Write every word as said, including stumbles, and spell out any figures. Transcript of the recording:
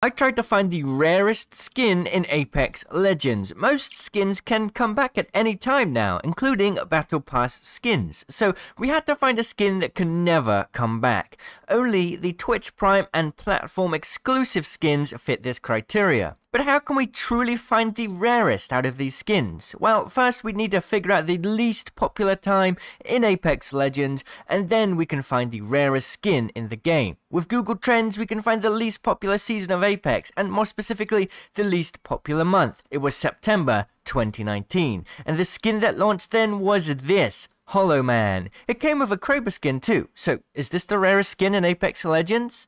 I tried to find the rarest skin in Apex Legends. Most skins can come back at any time now, including Battle Pass skins. So we had to find a skin that can never come back. Only the Twitch Prime and platform exclusive skins fit this criteria. But how can we truly find the rarest out of these skins? Well, first we need to figure out the least popular time in Apex Legends, and then we can find the rarest skin in the game. With Google Trends, we can find the least popular season of Apex, and more specifically, the least popular month. It was September twenty nineteen, and the skin that launched then was this, Hollow Man. It came with a Kraber skin too, so is this the rarest skin in Apex Legends?